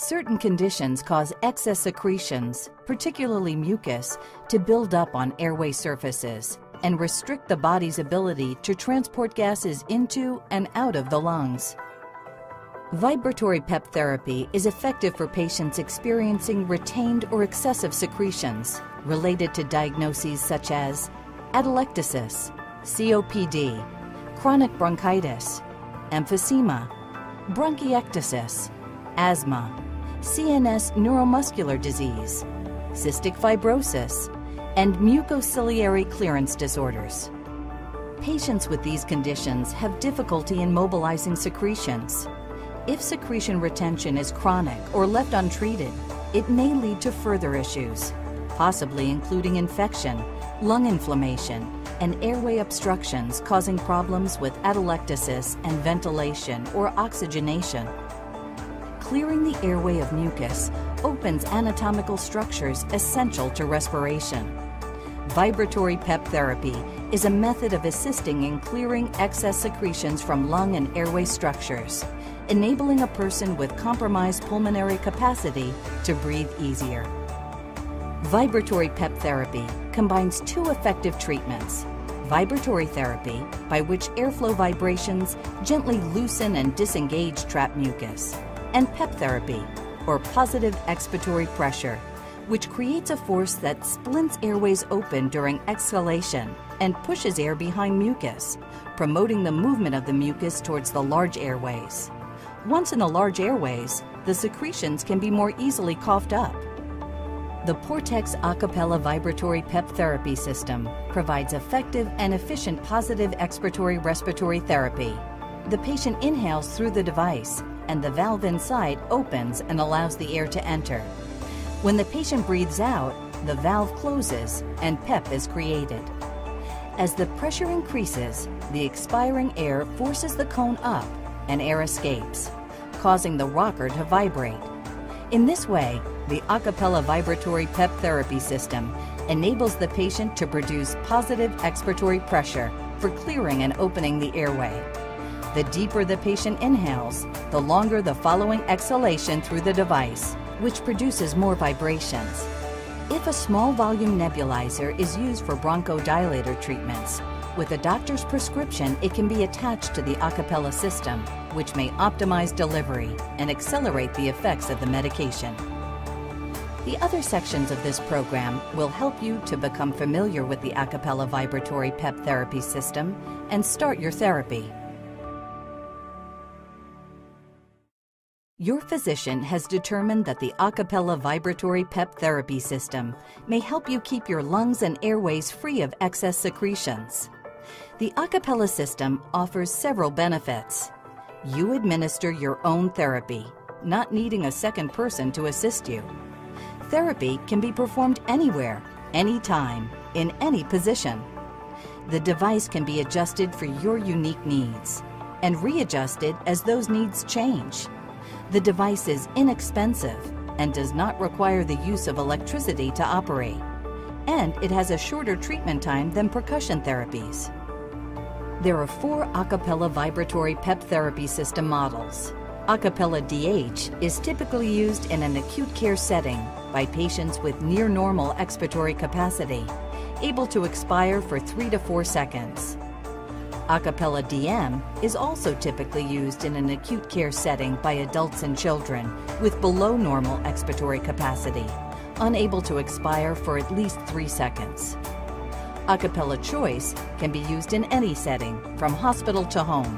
Certain conditions cause excess secretions, particularly mucus, to build up on airway surfaces and restrict the body's ability to transport gases into and out of the lungs. Vibratory PEP therapy is effective for patients experiencing retained or excessive secretions related to diagnoses such as atelectasis, COPD, chronic bronchitis, emphysema, bronchiectasis, asthma, CNS neuromuscular disease, cystic fibrosis, and mucociliary clearance disorders. Patients with these conditions have difficulty in mobilizing secretions. If secretion retention is chronic or left untreated, it may lead to further issues, possibly including infection, lung inflammation, and airway obstructions causing problems with atelectasis and ventilation or oxygenation. Clearing the airway of mucus opens anatomical structures essential to respiration. Vibratory PEP therapy is a method of assisting in clearing excess secretions from lung and airway structures, enabling a person with compromised pulmonary capacity to breathe easier. Vibratory PEP therapy combines two effective treatments: vibratory therapy, by which airflow vibrations gently loosen and disengage trapped mucus, and PEP therapy, or positive expiratory pressure, which creates a force that splints airways open during exhalation and pushes air behind mucus, promoting the movement of the mucus towards the large airways. Once in the large airways, the secretions can be more easily coughed up. The PORTEX Acapella Vibratory PEP Therapy System provides effective and efficient positive expiratory respiratory therapy. The patient inhales through the device, and the valve inside opens and allows the air to enter. When the patient breathes out, the valve closes and PEP is created. As the pressure increases, the expiring air forces the cone up and air escapes, causing the rocker to vibrate. In this way, the Acapella Vibratory PEP Therapy System enables the patient to produce positive expiratory pressure for clearing and opening the airway. The deeper the patient inhales, the longer the following exhalation through the device, which produces more vibrations. If a small volume nebulizer is used for bronchodilator treatments, with a doctor's prescription, it can be attached to the Acapella system, which may optimize delivery and accelerate the effects of the medication. The other sections of this program will help you to become familiar with the Acapella Vibratory PEP Therapy System and start your therapy. Your physician has determined that the Acapella Vibratory PEP Therapy System may help you keep your lungs and airways free of excess secretions. The Acapella system offers several benefits. You administer your own therapy, not needing a second person to assist you. Therapy can be performed anywhere, anytime, in any position. The device can be adjusted for your unique needs and readjusted as those needs change. The device is inexpensive and does not require the use of electricity to operate, and it has a shorter treatment time than percussion therapies. There are 4 Acapella Vibratory PEP Therapy System models. Acapella DH is typically used in an acute care setting by patients with near normal expiratory capacity, able to expire for 3 to 4 seconds. Acapella DM is also typically used in an acute care setting by adults and children with below normal expiratory capacity, unable to expire for at least 3 seconds. Acapella Choice can be used in any setting, from hospital to home.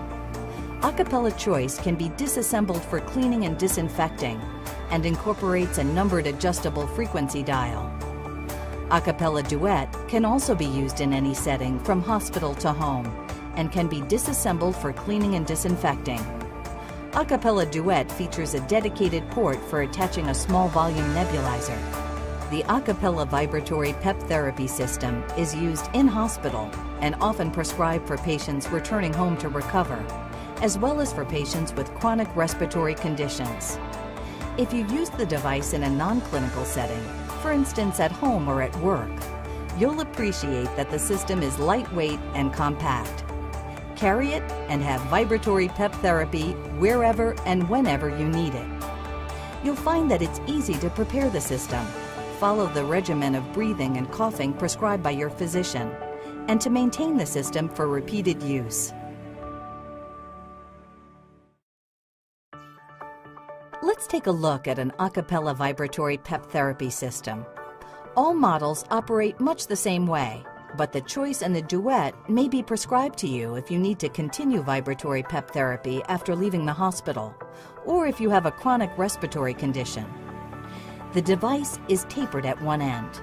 Acapella Choice can be disassembled for cleaning and disinfecting and incorporates a numbered adjustable frequency dial. Acapella Duet can also be used in any setting, from hospital to home, and can be disassembled for cleaning and disinfecting. Acapella Duet features a dedicated port for attaching a small volume nebulizer. The Acapella Vibratory PEP Therapy System is used in hospital and often prescribed for patients returning home to recover, as well as for patients with chronic respiratory conditions. If you use the device in a non-clinical setting, for instance at home or at work, you'll appreciate that the system is lightweight and compact. Carry it and have vibratory PEP therapy wherever and whenever you need it. you'll find that it's easy to prepare the system. Follow the regimen of breathing and coughing prescribed by your physician, and to maintain the system for repeated use. Let's take a look at an acapella vibratory PEP therapy system. All models operate much the same way, but the choice and the duet may be prescribed to you if you need to continue vibratory PEP therapy after leaving the hospital, or if you have a chronic respiratory condition. The device is tapered at one end.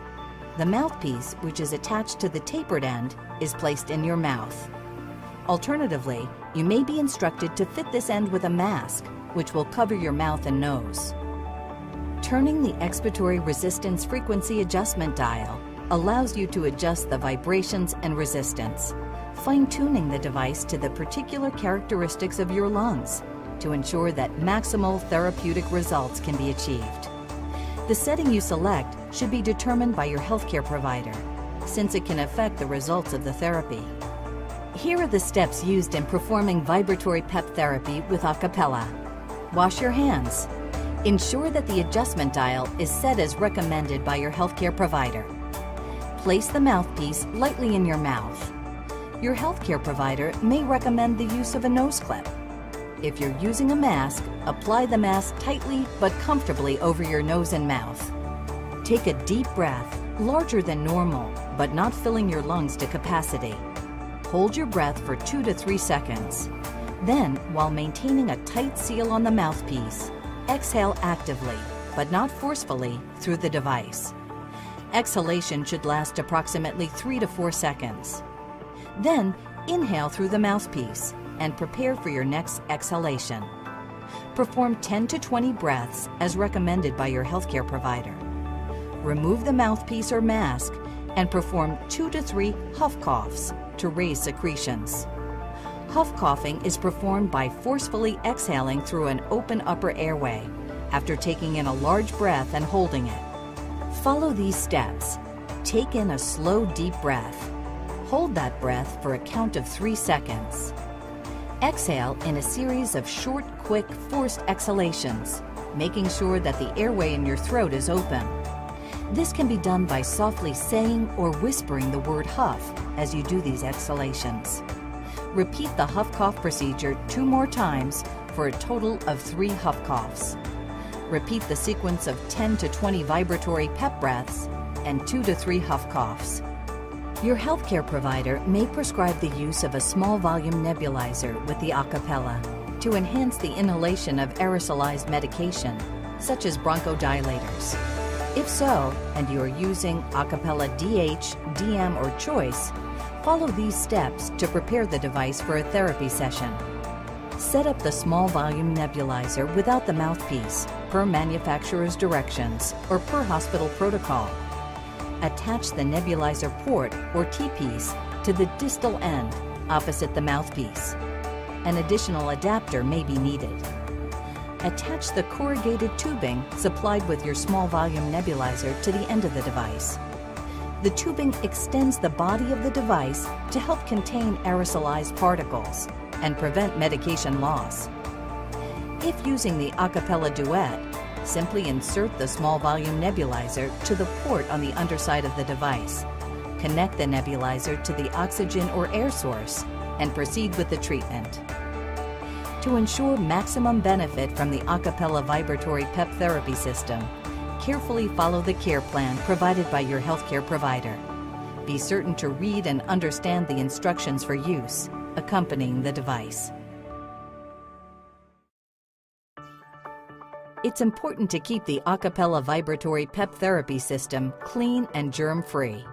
The mouthpiece, which is attached to the tapered end, is placed in your mouth. Alternatively, you may be instructed to fit this end with a mask, which will cover your mouth and nose. Turning the expiratory resistance frequency adjustment dial allows you to adjust the vibrations and resistance, fine-tuning the device to the particular characteristics of your lungs to ensure that maximal therapeutic results can be achieved. The setting you select should be determined by your healthcare provider, since it can affect the results of the therapy. Here are the steps used in performing vibratory PEP therapy with acapella. Wash your hands. Ensure that the adjustment dial is set as recommended by your healthcare provider. Place the mouthpiece lightly in your mouth. Your healthcare provider may recommend the use of a nose clip. If you're using a mask, apply the mask tightly but comfortably over your nose and mouth. Take a deep breath, larger than normal, but not filling your lungs to capacity. Hold your breath for 2 to 3 seconds. Then, while maintaining a tight seal on the mouthpiece, exhale actively, but not forcefully, through the device. Exhalation should last approximately 3 to 4 seconds. Then, inhale through the mouthpiece and prepare for your next exhalation. Perform 10 to 20 breaths as recommended by your healthcare provider. Remove the mouthpiece or mask and perform 2 to 3 huff coughs to raise secretions. Huff coughing is performed by forcefully exhaling through an open upper airway after taking in a large breath and holding it. Follow these steps. Take in a slow, deep breath. Hold that breath for a count of 3 seconds. Exhale in a series of short, quick, forced exhalations, making sure that the airway in your throat is open. This can be done by softly saying or whispering the word huff as you do these exhalations. Repeat the huff-cough procedure 2 more times for a total of 3 huff-coughs. Repeat the sequence of 10 to 20 vibratory PEP breaths and 2 to 3 huff-coughs. Your healthcare provider may prescribe the use of a small volume nebulizer with the acapella to enhance the inhalation of aerosolized medication, such as bronchodilators. If so, and you are using acapella DH, DM, or Choice, follow these steps to prepare the device for a therapy session. Set up the small volume nebulizer without the mouthpiece, per manufacturer's directions or per hospital protocol. Attach the nebulizer port or T-piece to the distal end opposite the mouthpiece. An additional adapter may be needed. Attach the corrugated tubing supplied with your small volume nebulizer to the end of the device. The tubing extends the body of the device to help contain aerosolized particles and prevent medication loss. If using the acapella duet, simply insert the small volume nebulizer to the port on the underside of the device. Connect the nebulizer to the oxygen or air source and proceed with the treatment. To ensure maximum benefit from the acapella vibratory PEP therapy system, carefully follow the care plan provided by your healthcare provider. Be certain to read and understand the instructions for use accompanying the device. It's important to keep the acapella vibratory PEP therapy system clean and germ-free.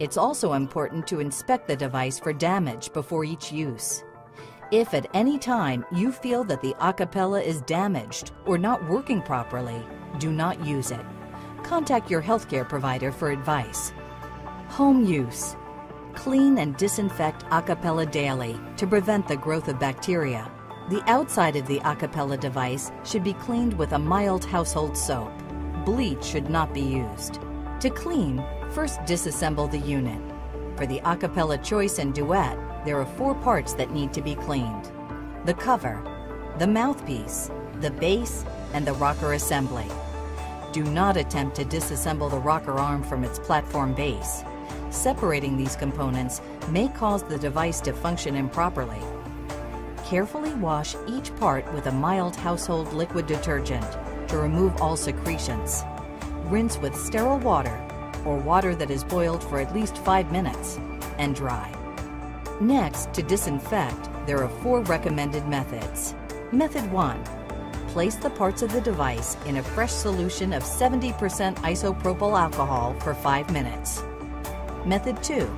It's also important to inspect the device for damage before each use. If at any time you feel that the acapella is damaged or not working properly, do not use it. Contact your healthcare provider for advice. Home use. Clean and disinfect acapella daily to prevent the growth of bacteria. The outside of the acapella device should be cleaned with a mild household soap. Bleach should not be used. To clean, first disassemble the unit. For the acapella choice and duet, there are 4 parts that need to be cleaned: the cover, the mouthpiece, the base, and the rocker assembly. Do not attempt to disassemble the rocker arm from its platform base. Separating these components may cause the device to function improperly. Carefully wash each part with a mild household liquid detergent to remove all secretions. Rinse with sterile water or water that is boiled for at least 5 minutes and dry. Next, to disinfect, there are 4 recommended methods. Method 1. Place the parts of the device in a fresh solution of 70% isopropyl alcohol for 5 minutes. Method 2.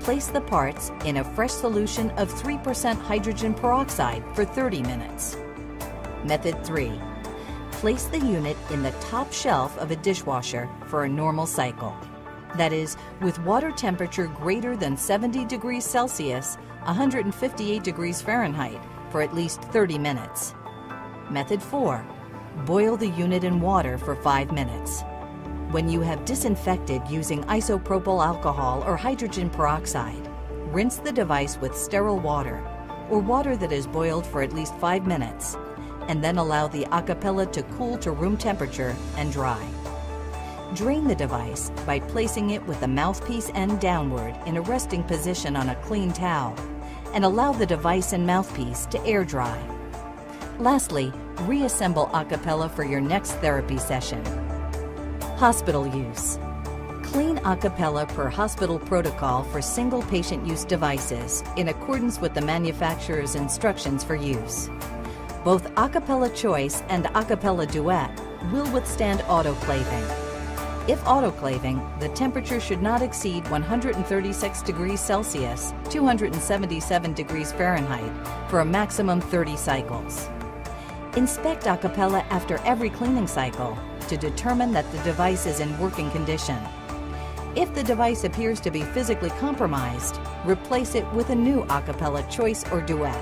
Place the parts in a fresh solution of 3% hydrogen peroxide for 30 minutes. Method 3. Place the unit in the top shelf of a dishwasher for a normal cycle. That is, with water temperature greater than 70 degrees Celsius, 158 degrees Fahrenheit, for at least 30 minutes. Method 4. Boil the unit in water for 5 minutes. When you have disinfected using isopropyl alcohol or hydrogen peroxide, rinse the device with sterile water or water that is boiled for at least 5 minutes, and then allow the Acapella to cool to room temperature and dry. Drain the device by placing it with the mouthpiece end downward in a resting position on a clean towel, and allow the device and mouthpiece to air dry. Lastly, reassemble Acapella for your next therapy session. Hospital use. Clean Acapella per hospital protocol for single patient use devices in accordance with the manufacturer's instructions for use. Both Acapella Choice and Acapella Duet will withstand autoclaving. If autoclaving, the temperature should not exceed 136 degrees Celsius, 277 degrees Fahrenheit, for a maximum 30 cycles. Inspect Acapella after every cleaning cycle to determine that the device is in working condition. If the device appears to be physically compromised, replace it with a new Acapella Choice or Duet.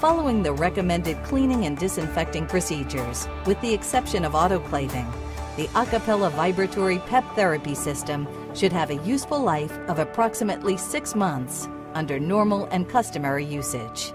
Following the recommended cleaning and disinfecting procedures, with the exception of autoclaving, the Acapella vibratory PEP therapy system should have a useful life of approximately 6 months under normal and customary usage.